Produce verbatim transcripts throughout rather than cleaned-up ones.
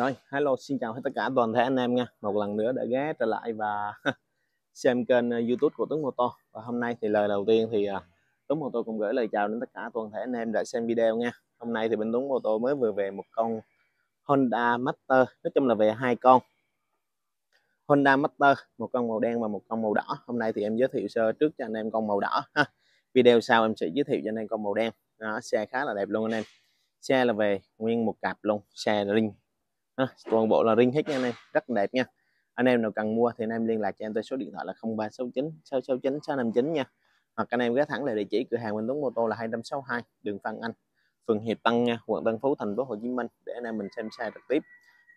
Rồi, hello, xin chào hết tất cả toàn thể anh em nha. Một lần nữa đã ghé trở lại và xem kênh YouTube của Tuấn Mô Tô. Và hôm nay thì lời đầu tiên thì Tuấn Mô Tô cũng gửi lời chào đến tất cả toàn thể anh em đã xem video nha. Hôm nay thì bên Tuấn Mô Tô mới vừa về một con Honda Master, nói chung là về hai con Honda Master, một con màu đen và một con màu đỏ. Hôm nay thì em giới thiệu sơ trước cho anh em con màu đỏ ha. Video sau em sẽ giới thiệu cho anh em con màu đen. Đó, xe khá là đẹp luôn anh em. Xe là về nguyên một cặp luôn, xe ring ha, toàn bộ là ring hết nha anh em, rất đẹp nha. Anh em nào cần mua thì anh em liên lạc cho em tới số điện thoại là không ba sáu chín sáu sáu chín sáu năm chín nha. Hoặc anh em ghé thẳng lại địa chỉ cửa hàng Minh Tuấn Moto là hai trăm sáu mươi hai đường Phan Anh, phường Hiệp Tân nha, quận Tân Phú, thành phố Hồ Chí Minh để anh em mình xem xe trực tiếp.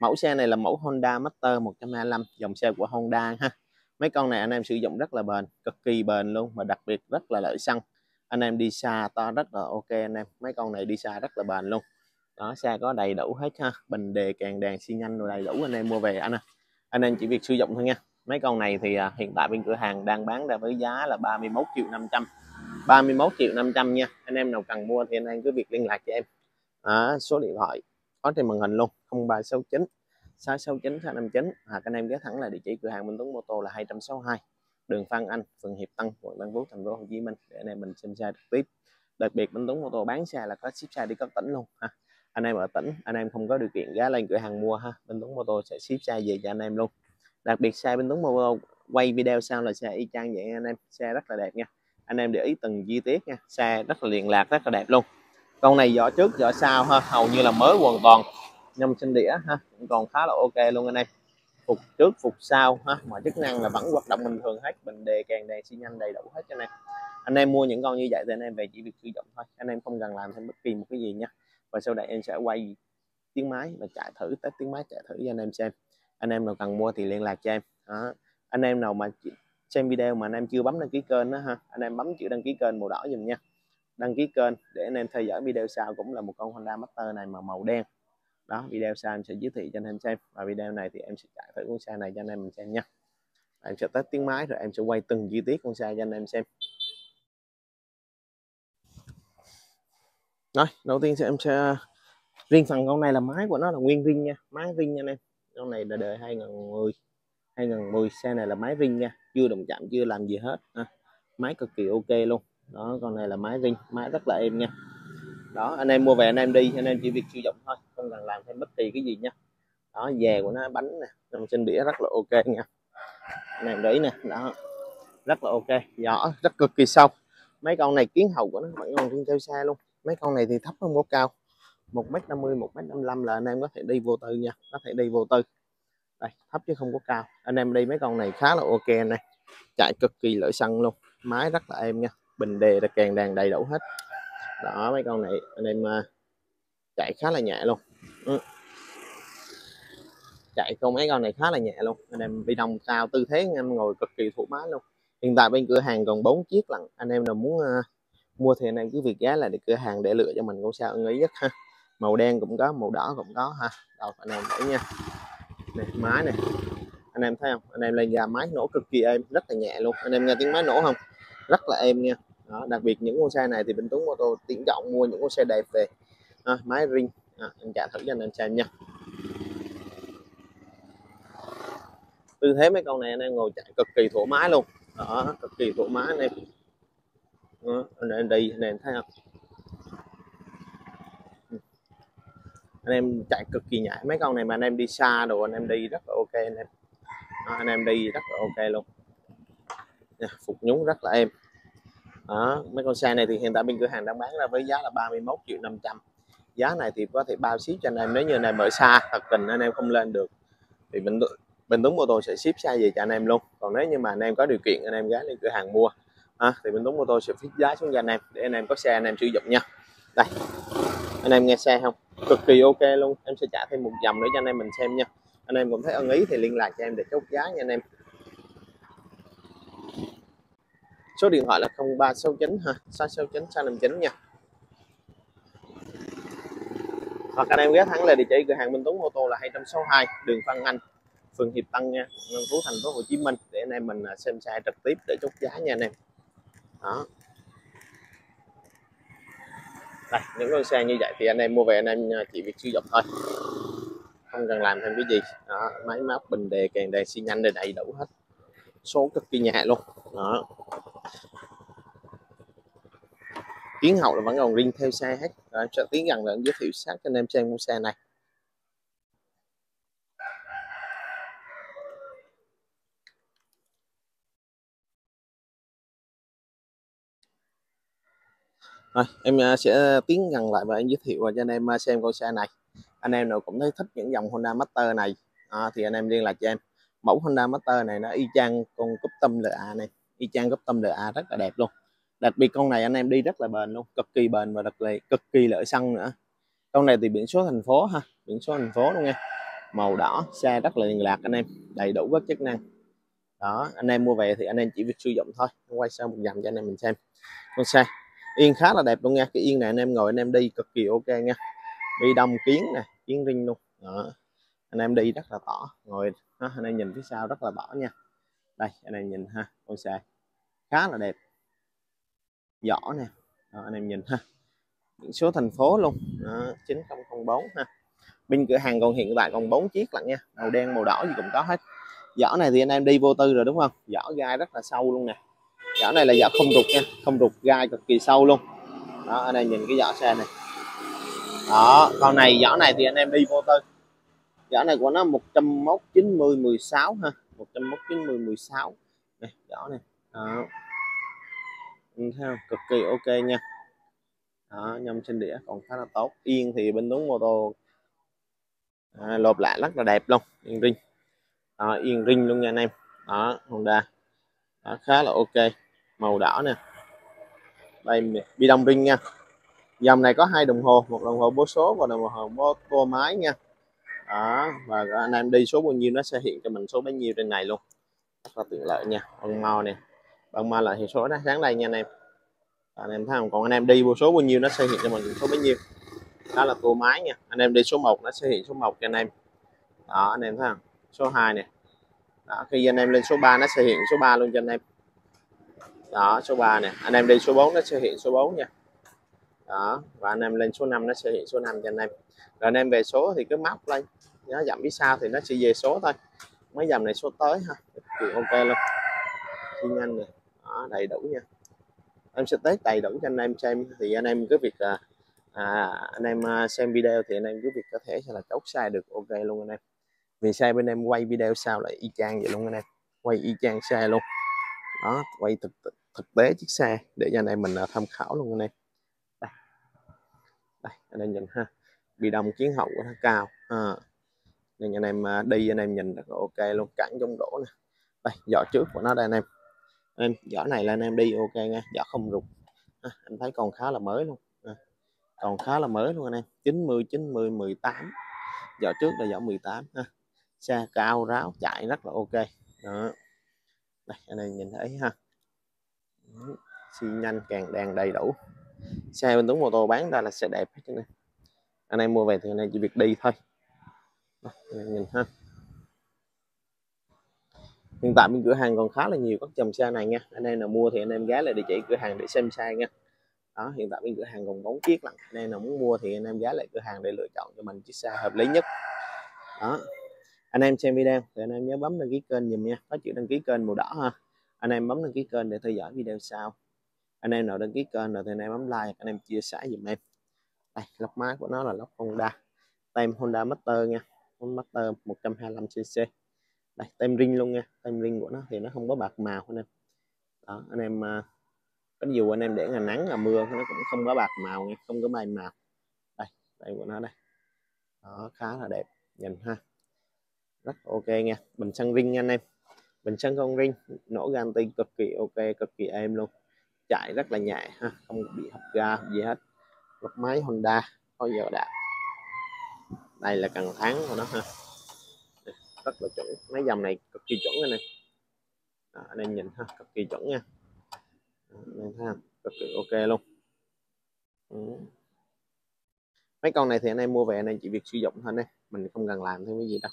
Mẫu xe này là mẫu Honda Master một trăm hai mươi lăm, dòng xe của Honda ha. Mấy con này anh em sử dụng rất là bền, cực kỳ bền luôn, mà đặc biệt rất là lợi xăng. Anh em đi xa to rất là ok anh em, mấy con này đi xa rất là bền luôn. Đó, xe có đầy đủ hết ha, bình đề, càng đèn, xi nhanh rồi đầy đủ anh em mua về anh à. Anh em chỉ việc sử dụng thôi nha. Mấy con này thì hiện tại bên cửa hàng đang bán ra với giá là ba mươi mốt triệu năm trăm. ba mươi mốt triệu năm trăm nha. Anh em nào cần mua thì anh em cứ việc liên lạc cho em. Đó, số điện thoại có trên màn hình luôn, không ba sáu chín sáu sáu chín sáu năm chín, hoặc anh em ghé thẳng là địa chỉ cửa hàng Minh Tuấn Moto là hai trăm sáu mươi hai đường Phan Anh, phường Hiệp Tân, quận Tân Phú, thành phố Hồ Chí Minh để anh em mình xem xe trực tiếp. Đặc biệt Minh Tuấn Moto bán xe là có ship xe đi các tỉnh luôn ha. Anh em ở tỉnh, anh em không có điều kiện ghé lên cửa hàng mua ha, Minh Tuấn Moto sẽ ship xe về cho anh em luôn. Đặc biệt xe Minh Tuấn Moto quay video sau là xe y chang vậy anh em, xe rất là đẹp nha. Anh em để ý từng chi tiết nha, xe rất là liền lạc, rất là đẹp luôn. Con này vỏ trước vỏ sau ha, hầu như là mới hoàn toàn, nhông sinh đĩa ha, cũng còn khá là ok luôn anh em. Phục trước phục sau ha, mọi chức năng là vẫn hoạt động bình thường hết, bình đề, càng đèn, xi nhanh đầy đủ hết cho anh em. Anh em mua những con như vậy thì anh em về chỉ việc sử dụng thôi, anh em không cần làm thêm bất kỳ một cái gì nha. Và sau đây em sẽ quay tiếng máy và chạy thử, test tiếng máy chạy thử cho anh em xem. Anh em nào cần mua thì liên lạc cho em. Đó. Anh em nào mà xem video mà anh em chưa bấm đăng ký kênh đó ha, anh em bấm chữ đăng ký kênh màu đỏ dùm nha. Đăng ký kênh để anh em theo dõi video sau, cũng là một con Honda Master này mà màu đen. Đó, video sau em sẽ giới thiệu cho anh em xem. Và video này thì em sẽ chạy thử con xe này cho anh em mình xem nha. Em sẽ test tiếng máy rồi em sẽ quay từng chi tiết con xe cho anh em xem. Rồi, đầu tiên thì em sẽ riêng phần con này là máy của nó là nguyên ring nha, máy ring nha anh em. Con này là đời hai nghìn mười, hai nghìn mười, xe này là máy ring nha, chưa động chạm, chưa làm gì hết ha. Máy cực kỳ ok luôn. Đó, con này là máy ring, máy rất là êm nha. Đó, anh em mua về anh em đi, anh em chỉ việc sử dụng thôi, không cần làm thêm bất kỳ cái gì nha. Đó, dè của nó bánh nè, trong trên đĩa rất là ok nha. Anh em để ý nè, đó. Rất là ok, nhỏ, rất cực kỳ sâu. Mấy con này kiến hầu của nó vẫn còn trên theo xe luôn. Mấy con này thì thấp không có cao, một mét năm mươi, một mét năm mươi lăm là anh em có thể đi vô tư nha, có thể đi vô tư. Đây, thấp chứ không có cao. Anh em đi mấy con này khá là ok này, chạy cực kỳ lợi xăng luôn, máy rất là êm nha, bình đề là càng đàn đầy đủ hết. Đó, mấy con này anh em chạy khá là nhẹ luôn. Ừ. Chạy con mấy con này khá là nhẹ luôn, anh em bị đồng cao tư thế anh em ngồi cực kỳ thoải mái luôn. Hiện tại bên cửa hàng còn bốn chiếc lận, anh em nào muốn mua thì anh em cứ việc ghé lại để cửa hàng để lựa cho mình con xe ưng ý nhất ha. Màu đen cũng có, màu đỏ cũng có ha. Đâu anh em thấy nha. Này, máy này. Anh em thấy không? Anh em lên ga máy nổ cực kỳ êm, rất là nhẹ luôn. Anh em nghe tiếng máy nổ không? Rất là êm nha. Đó, đặc biệt những con xe này thì Minh Tuấn Moto tiện chọn mua những con xe đẹp về. À, máy ring. À, em trả thử cho anh em xem nha. Tư thế mấy con này anh em ngồi chạy cực kỳ thoải mái luôn. Đó, cực kỳ thoải mái anh em. Đó, anh đi anh em thấy không, anh em chạy cực kỳ nhảy. Mấy con này mà anh em đi xa đồ anh em đi rất là ok anh em. Đó, anh em đi rất là ok luôn, phục nhúng rất là êm. Đó, mấy con xe này thì hiện tại bên cửa hàng đang bán ra với giá là ba mươi mốt triệu năm trăm. Giá này thì có thể bao ship cho anh em, nếu như anh em ở xa thật tình anh em không lên được thì Minh Tuấn Moto sẽ ship xe về cho anh em luôn. Còn nếu như mà anh em có điều kiện anh em ghé lên cửa hàng mua à, thì Minh Tuấn Moto sẽ fix giá xuống cho anh em để anh em có xe anh em sử dụng nha. Đây, anh em nghe xe không, cực kỳ ok luôn. Em sẽ trả thêm một vòng nữa cho anh em mình xem nha. Anh em cũng thấy ưng ý thì liên lạc cho em để chốt giá nha anh em. Số điện thoại là không ba sáu chín ha, sáu sáu chín sáu năm chín nha. Hoặc anh em ghé thẳng là địa chỉ cửa hàng Minh Tuấn Moto là hai trăm sáu mươi hai đường Phan Anh, phường Hiệp Tân nha, Tân Phú, thành phố Hồ Chí Minh để anh em mình xem xe trực tiếp để chốt giá nha anh em. Đó. Đây, những con xe như vậy thì anh em mua về anh em chỉ việc sử dụng thôi. anh cần làm thêm cái gì đó, máy móc bình đề kèn đèn xi nhanh đầy đủ hết, số cực kỳ nhà luôn đó. Tiếng hậu là vẫn còn riêng theo xe hết. Rồi, sẽ tiếng gần là giới thiệu sát cho anh em xem mua xe này. Rồi, em sẽ tiến gần lại và em giới thiệu cho anh em xem con xe này. Anh em nào cũng thấy thích những dòng Honda Master này à, thì anh em liên lạc cho em. Mẫu Honda Master này nó y chang con cúp tâm lờ a này, y chang cúp tâm lờ a rất là đẹp luôn. Đặc biệt con này anh em đi rất là bền luôn, cực kỳ bền và đặc biệt cực kỳ lợi xăng nữa. Con này thì biển số thành phố ha, biển số thành phố luôn nha. Màu đỏ, xe rất là liên lạc anh em, đầy đủ các chức năng. Đó, anh em mua về thì anh em chỉ việc sử dụng thôi. Quay sau một dòng cho anh em mình xem. Con xe yên khá là đẹp luôn nha, cái yên này anh em ngồi anh em đi cực kỳ ok nha. Đi đông kiến nè, kiến ring luôn. Đó. Anh em đi rất là tỏ, ngồi đó, anh em nhìn phía sau rất là bỏ nha. Đây, anh em nhìn ha, con xe khá là đẹp. Giỏ nè, anh em nhìn ha, biển số thành phố luôn, đó, chín không không bốn ha. Bên cửa hàng còn hiện tại còn bốn chiếc lận nha, màu đen màu đỏ gì cũng có hết. Giỏ này thì anh em đi vô tư rồi đúng không? Giỏ gai rất là sâu luôn nè, giỏ này là giỏ không rụt nha, không rụt gai cực kỳ sâu luôn. Đó, anh em nhìn cái giỏ xe này. Đó, con này giỏ này thì anh em đi vô tư. Giỏ này của nó một trăm mốt chín mươi mười sáu ha, một trăm mốt chín mươi mười sáu. Nè, giỏ này. Đó. Thấy không? Cực kỳ ok nha. Đó, nhông sinh đĩa còn khá là tốt. Yên thì bên Tuấn Mô Tô à, lột lại rất là đẹp luôn. Yên ring à, yên ring luôn nha anh em. Đó, Honda đó, khá là ok. Màu đỏ nè. Đây, bi đông ring nha. Dòng này có hai đồng hồ, một đồng hồ bố số và đồng hồ bố tô máy nha. Đó, và anh em đi số bao nhiêu nó sẽ hiện cho mình số bấy nhiêu trên này luôn, rất là tiện lợi nha. Con màu nè, bằng mà là hiệu số đó sáng đây nha anh em. Anh em thấy không? Còn anh em đi vô số bao nhiêu nó sẽ hiện cho mình số bấy nhiêu. Đó là tua máy nha. Anh em đi số một nó sẽ hiện số một cho anh em. Đó, anh em thấy không? Số hai nè. Đó, khi anh em lên số ba nó sẽ hiện số ba luôn cho anh em. Đó, số ba nè. Anh em đi số bốn nó sẽ hiện số bốn nha. Đó, và anh em lên số năm nó sẽ hiện số năm cho anh em. Rồi anh em về số thì cứ móc lên. Nó giảm phía sau thì nó sẽ về số thôi. Mấy dòng này số tới ha. Thì ok luôn. Xi nhanh nè. Đó, đầy đủ nha, em sẽ test đầy đủ cho anh em xem. Thì anh em cứ việc à, à, anh em xem video thì anh em cứ việc có thể là chốt sai được ok luôn anh em, vì sai bên em quay video sao lại y chang vậy luôn anh em, quay y chang xe luôn đó, quay thực thực tế chiếc xe để cho anh em mình tham khảo luôn anh em. Đây, đây anh em nhìn ha, bị đồng kiến hậu của nó cao à. Nên anh em đi anh em nhìn rất là ok luôn, cản chống đổ nè, đây giỏ trước của nó đây anh em. Em giỏ này là anh em đi ok nha, giỏ không rụt à, anh thấy còn khá là mới luôn à, còn khá là mới luôn anh em. Chín mươi chín mươi mười tám, giỏ trước là giỏ mười tám ha. Xe cao ráo chạy rất là ok đó. Đây anh em nhìn thấy ha, xi nhanh càng đèn đầy đủ. Xe bên Tuấn Mô Tô bán ra là xe đẹp hết này. Anh em mua về thì anh em chỉ việc đi thôi. Đó, anh em nhìn ha, hiện tại bên cửa hàng còn khá là nhiều các dòng xe này nha. Anh em nào mua thì anh em ghé lại địa chỉ cửa hàng để xem xe nha. Đó, hiện tại bên cửa hàng còn bốn chiếc lận. Anh em nào muốn mua thì anh em ghé lại cửa hàng để lựa chọn cho mình chiếc xe hợp lý nhất. Đó, anh em xem video thì anh em nhớ bấm đăng ký kênh dùm nha. Có chữ đăng ký kênh màu đỏ ha. Anh em bấm đăng ký kênh để theo dõi video sau. Anh em nào đăng ký kênh rồi thì anh em bấm like, anh em chia sẻ dùm em. Đây, lốc máy của nó là lốc Honda, tem Honda Master nha, Honda Master một trăm hai mươi lăm xê xê. Đây, tem ring luôn nha, tem ring của nó thì nó không có bạc màu anh em. Đó, anh em có dù anh em để ngày nắng là mưa nó cũng không có bạc màu nha, không có bay màu. Đây, đây của nó đây. Đó, khá là đẹp, nhìn ha. Rất ok nha, bình xăng ring nha anh em. Bình xăng không ring, nổ gan ti cực kỳ ok, cực kỳ êm luôn. Chạy rất là nhẹ ha, không bị hấp ga gì hết. Lọc máy Honda, thôi giờ đã. Đây là cần tháng của nó ha. Rất là chuẩn, mấy dòng này cực kỳ chuẩn này. Đó, anh em nhìn ha, cực kỳ chuẩn nha. Đó, anh em thấy không? Cực kỳ ok luôn. Ừ. Mấy con này thì anh em mua về anh em chỉ việc sử dụng thôi nè, mình không cần làm thêm cái gì đâu.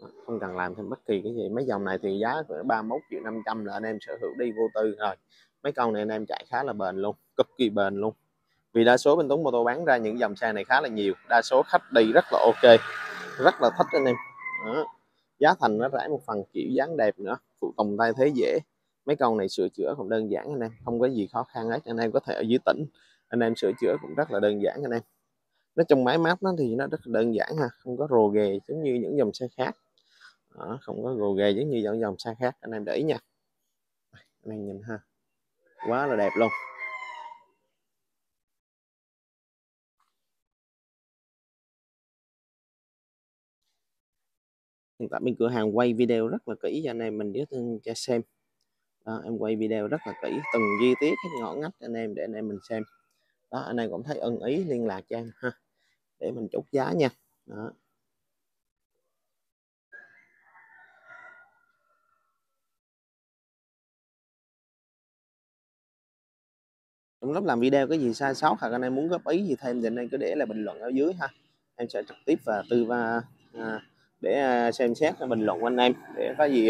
Đó, không cần làm thêm bất kỳ cái gì. Mấy dòng này thì giá khoảng ba mươi mốt triệu năm trăm là anh em sở hữu đi vô tư rồi. Mấy con này anh em chạy khá là bền luôn, cực kỳ bền luôn. Vì đa số bên Tuấn Mô Tô bán ra những dòng xe này khá là nhiều, đa số khách đi rất là ok. rất là thích anh em. Đó. Giá thành nó rải một phần, kiểu dáng đẹp nữa, phụ tùng tay thế dễ. Mấy con này sửa chữa cũng đơn giản anh em, không có gì khó khăn hết. Anh em có thể ở dưới tỉnh anh em sửa chữa cũng rất là đơn giản anh em. Nói chung máy mát nó thì nó rất là đơn giản ha, không có rồ ghề giống như những dòng xe khác. Đó, không có rồ ghề giống như những dòng xe khác, anh em để ý nha. Anh em nhìn ha, quá là đẹp luôn. Hiện tại bên cửa hàng quay video rất là kỹ cho anh em mình cho xem. Đó, em quay video rất là kỹ, từng chi tiết hết ngõ ngách anh em để anh em mình xem. Đó, anh em cũng thấy ưng ý liên lạc cho em ha, để mình chốt giá nha. Đó. Trong lúc làm video có gì sai sót hoặc anh em muốn góp ý gì thêm thì anh em cứ để lại bình luận ở dưới ha, em sẽ trực tiếp và tư va à, để xem xét bình luận của anh em, để có gì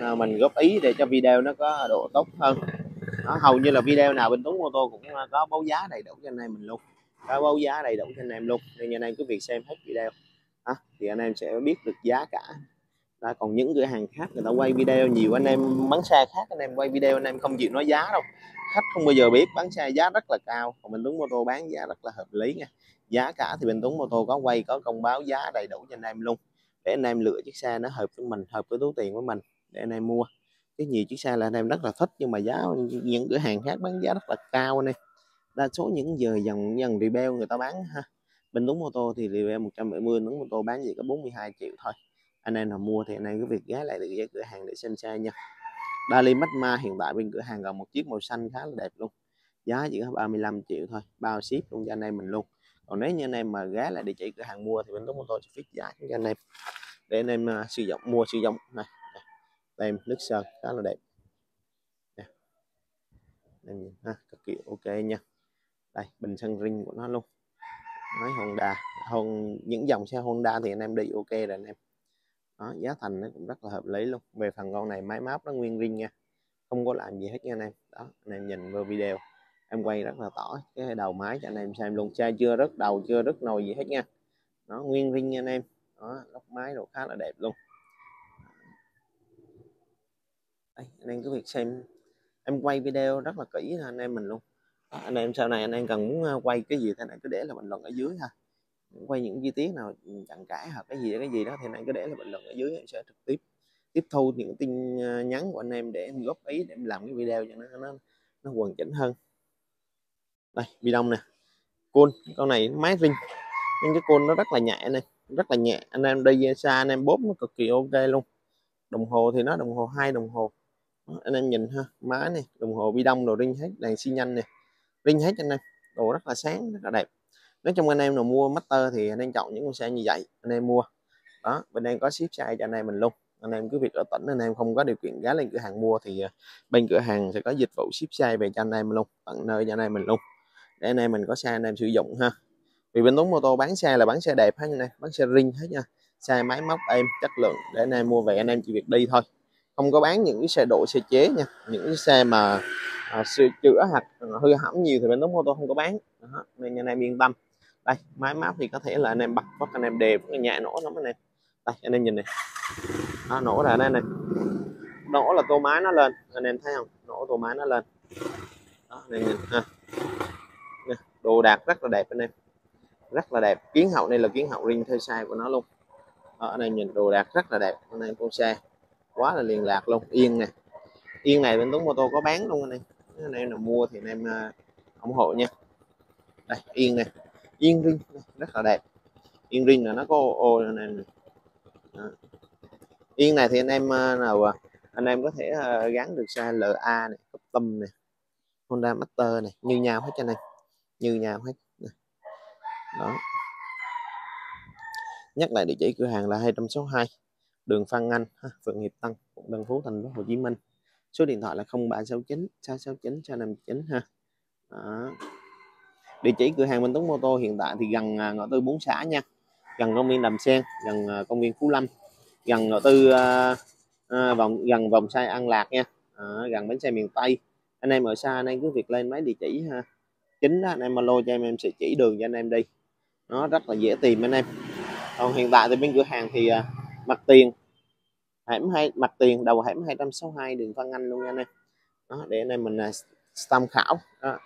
à, mình góp ý để cho video nó có độ tốt hơn. Đó, hầu như là video nào bên Tuấn Mô Tô cũng có báo giá đầy đủ cho anh em mình luôn, có báo giá đầy đủ cho anh em luôn, nên anh em cứ việc xem hết video à, thì anh em sẽ biết được giá cả. Đó, còn những cửa hàng khác người ta quay video nhiều, anh em bán xe khác anh em quay video anh em không chịu nói giá đâu, khách không bao giờ biết, bán xe giá rất là cao, còn bên Tuấn Mô Tô bán giá rất là hợp lý nha. Giá cả thì bên Tuấn Mô Tô có quay, có công báo giá đầy đủ cho anh em luôn, để anh em lựa chiếc xe nó hợp với mình, hợp với túi tiền của mình để anh em mua. Cái nhiều chiếc xe là anh em rất là thích, nhưng mà giá những cửa hàng khác bán giá rất là cao anh em. Đa số những giờ dần dần Rebel người ta bán ha, bên Tuấn Mô Tô thì Rebel một trăm bảy mươi, Tuấn Mô Tô bán gì có bốn mươi hai triệu thôi. Anh em nào mua thì anh em cứ việc ghé lại được cửa hàng để xem xe nha. Dali Magma hiện tại bên cửa hàng còn một chiếc màu xanh khá là đẹp luôn, giá chỉ có ba mươi lăm triệu thôi, bao ship luôn cho anh em mình luôn. Còn nếu như anh em mà ghé lại địa chỉ cửa hàng mua thì bên Tuấn Mô Tô sẽ fix giá cho anh em, để anh em uh, sử dụng mua sử dụng này, này. Tem nước sơn khá là đẹp nè, em nhìn ha, cực kỳ ok nha. Đây bình xăng ring của nó luôn, nói Honda, hôn những dòng xe Honda thì anh em đi ok rồi anh em. Đó, giá thành nó cũng rất là hợp lý luôn. Về phần con này máy móc nó nguyên ring nha, không có làm gì hết nha anh em. Đó, anh em nhìn vào video em quay rất là tỏ cái đầu máy cho anh em xem luôn, xe chưa rớt đầu, chưa rớt nồi gì hết nha, nó nguyên ring nha anh em. Đó, lốc máy đồ khá là đẹp luôn. Đây, anh em cứ việc xem, em quay video rất là kỹ ha anh em mình luôn. Đó, anh em sau này anh em cần muốn quay cái gì thì anh cứ để là bình luận ở dưới ha, quay những chi tiết nào chẳng cãi hoặc cái gì cái gì đó thì anh cứ để là bình luận ở dưới, em sẽ trực tiếp tiếp thu những tin nhắn của anh em để em góp ý, để em làm cái video cho nó nó, nó hoàn chỉnh hơn. Đây bi đông nè, côn con này máy ring nhưng cái côn nó rất là nhẹ này, rất là nhẹ, anh em đi xa anh em bóp nó cực kỳ ok luôn. Đồng hồ thì nó đồng hồ hai đồng hồ. Đó, anh em nhìn ha, má này đồng hồ bi đông đồ ring hết, đèn xi nhanh nè, ring hết anh em, đồ rất là sáng, rất là đẹp. Nói chung anh em nào mua Master thì anh em chọn những con xe như vậy anh em mua. Đó, bên em có ship xe cho anh em mình luôn, anh em cứ việc ở tỉnh anh em không có điều kiện ghé lên cửa hàng mua thì bên cửa hàng sẽ có dịch vụ ship xe về cho anh em mình luôn, tận nơi cho anh em mình luôn, để anh em mình có xe anh em sử dụng ha. Vì bên Tuấn Mô Tô bán xe là bán xe đẹp hết nha, bán xe ring hết nha, xe máy móc em chất lượng để anh em mua về anh em chỉ việc đi thôi, không có bán những cái xe độ xe chế nha, những cái xe mà à, sửa chữa hoặc hư hỏng nhiều thì bên Tuấn Mô Tô không có bán. Đó, nên anh em yên tâm. Đây máy móc thì có thể là anh em bật có anh em đều cái nhà nổ lắm anh em. Đây anh em nhìn này, nó nổ ra đây này, nổ là tô máy nó lên, anh em thấy không, nổ tô máy nó lên. Đó, anh em nhìn ha, đồ đạc rất là đẹp anh em, rất là đẹp. Kiến hậu đây là kiến hậu ring theo size của nó luôn. Đó, anh em nhìn đồ đạc rất là đẹp anh em, con xe quá là liền lạc luôn. Yên nè, yên này bên Tuấn Mô Tô có bán luôn anh em, anh em nào mua thì anh em ủng hộ nha. Đây yên nè, yên ring rất là đẹp, yên ring là nó có ô này, này. Yên này thì anh em nào anh em có thể gắn được xe lờ a này, custom này, Honda Master này, như nhau hết cho này, như nhau hết. Đó. Nhắc lại địa chỉ cửa hàng là hai sáu hai đường Phan Anh, phường Hiệp Tân, quận Tân Phú, thành phố Hồ Chí Minh. Số điện thoại là không ba sáu chín sáu sáu chín sáu năm chín ha. Đó. Địa chỉ cửa hàng Minh Tuấn Mô Tô hiện tại thì gần ngõ tư bốn xã nha, gần công viên Đầm Sen, gần công viên Phú Lâm, gần ngõ tư uh, uh, vòng gần vòng xoay An Lạc nha, à, gần bến xe miền Tây. Anh em ở xa anh em cứ việc lên mấy địa chỉ ha. Chính đó, anh em alo cho em em sẽ chỉ đường cho anh em đi, nó rất là dễ tìm anh em. Còn hiện tại thì bên cửa hàng thì à, mặt tiền hẻm hai mặt tiền đầu hẻm hai trăm sáu mươi hai đường Phan Anh luôn nha anh em. Đó, để anh em mình à, tham khảo. Đó.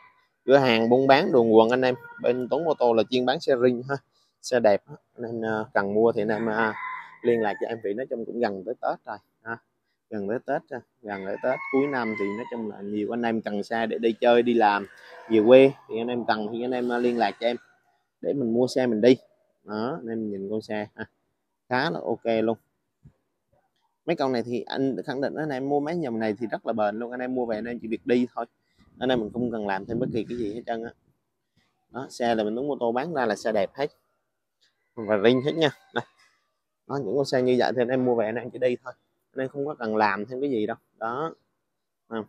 Cửa hàng buôn bán đồ nguồn anh em, bên Tuấn Mô Tô là chuyên bán xe riêng ha, xe đẹp nên à, cần mua thì anh em à, liên lạc cho em, vì nói chung cũng gần tới Tết rồi ha. Gần tới Tết gần tới Tết cuối năm thì nói chung là nhiều anh em cần xe để đi chơi, đi làm, về quê thì anh em cần thì anh em liên lạc cho em để mình mua xe mình đi. Đó, anh em nhìn con xe ha, khá là ok luôn. Mấy con này thì anh khẳng định anh em mua mấy nhầm này thì rất là bền luôn, anh em mua về anh em chỉ việc đi thôi, anh em mình không cần làm thêm bất kỳ cái gì hết trơn á. Đó, xe là mình Tuấn Mô Tô bán ra là xe đẹp hết và riêng hết nha. Đó, những con xe như vậy thì anh em mua về anh em chỉ đi thôi, nên không có cần làm thêm cái gì đâu. Đó,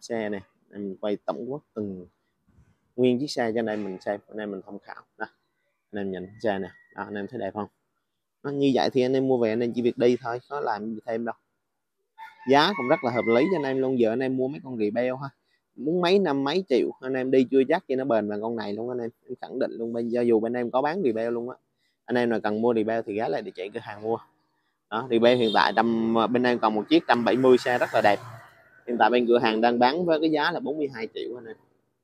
xe này mình quay tổng quát từng nguyên chiếc xe cho anh em mình xem, anh em mình tham khảo. Đó, anh em nhìn xe nè, anh em thấy đẹp không? Đó, như vậy thì anh em mua về anh em chỉ việc đi thôi, có làm gì thêm đâu. Giá cũng rất là hợp lý cho anh em luôn. Giờ anh em mua mấy con Rebel ha, muốn mấy năm mấy triệu anh em đi chưa chắc cho nó bền bằng con này luôn anh em, em khẳng định luôn. Bây giờ dù bên em có bán Rebel luôn á, anh em nào cần mua Rebel thì ghé lại để chạy cửa hàng mua. Đó, Rebel hiện tại đâm, bên em còn một chiếc một trăm bảy mươi xe rất là đẹp. Hiện tại bên cửa hàng đang bán với cái giá là bốn mươi hai triệu anh em.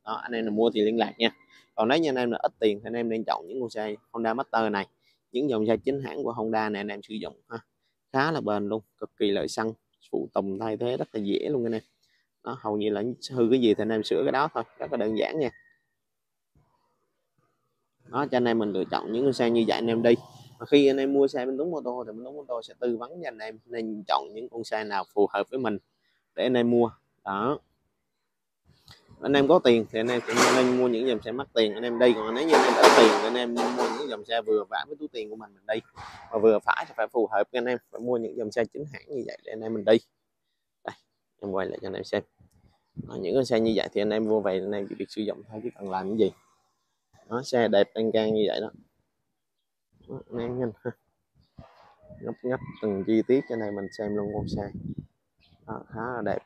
Đó, anh em nào mua thì liên lạc nha. Còn nếu như anh em là ít tiền thì anh em nên chọn những con xe Honda Master này, những dòng xe chính hãng của Honda này anh em sử dụng ha. Khá là bền luôn, cực kỳ lợi xăng, phụ tùng thay thế rất là dễ luôn anh em. Đó, hầu như là hư cái gì thì anh em sửa cái đó thôi, rất là đơn giản nha. Đó, cho anh em mình lựa chọn những con xe như vậy anh em đi. Và khi anh em mua xe bên Tuấn Mô Tô thì bên Tuấn Mô Tô sẽ tư vấn cho anh em nên chọn những con xe nào phù hợp với mình để anh em mua. Đó, anh em có tiền thì anh em cũng nên mua những dòng xe mắc tiền anh em đi, còn nếu như anh em có tiền thì anh em mua những dòng xe vừa vả với túi tiền của mình mình đi, và vừa phải thì phải phù hợp với anh em, phải mua những dòng xe chính hãng như vậy để anh em mình đi. Đây, em quay lại cho anh em xem. Đó, những con xe như vậy thì anh em mua về anh em chỉ việc sử dụng thôi chứ cần làm cái gì. Nó xe đẹp anh can như vậy đó. Anh em nhìn ha, ngóc ngách từng chi tiết cho này mình xem luôn con xe. Đó, khá là đẹp.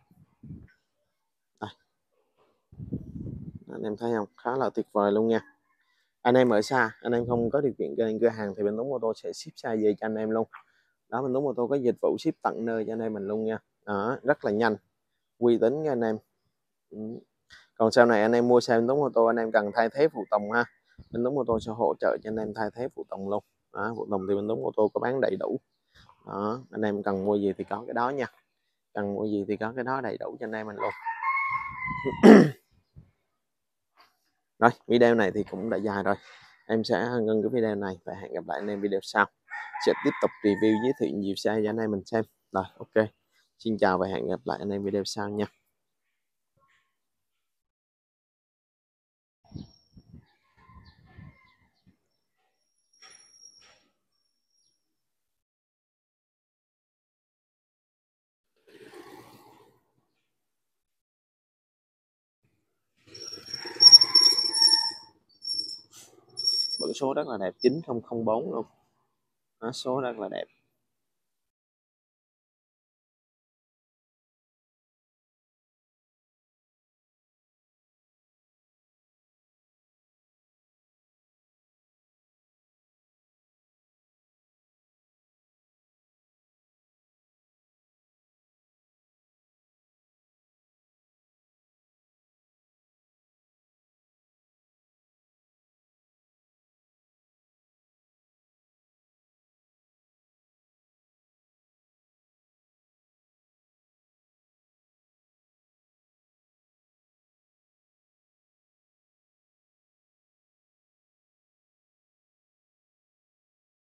Đây, anh em thấy không, khá là tuyệt vời luôn nha. Anh em ở xa, anh em không có điều kiện cho cửa hàng thì bên Tuấn Mô Tô sẽ ship xe về cho anh em luôn. Đó, bên Tuấn Mô Tô có dịch vụ ship tận nơi cho anh em mình luôn nha. Đó, rất là nhanh, uy tín nha anh em. Còn sau này anh em mua xe bên Tuấn Mô Tô anh em cần thay thế phụ tùng ha, bên Tuấn Mô Tô sẽ hỗ trợ cho anh em thay thế phụ tùng luôn. Đó, phụ tùng thì bên Tuấn Mô Tô có bán đầy đủ. Đó, anh em cần mua gì thì có cái đó nha, cần mua gì thì có cái đó đầy đủ cho anh em mình luôn. Rồi, video này thì cũng đã dài rồi, em sẽ ngưng cái video này và hẹn gặp lại anh em video sau, sẽ tiếp tục review giới thiệu nhiều xe cho anh em mình xem. Rồi, ok, xin chào và hẹn gặp lại anh em video sau nha. Số rất là đẹp, chín không không bốn luôn. Đó, số rất là đẹp.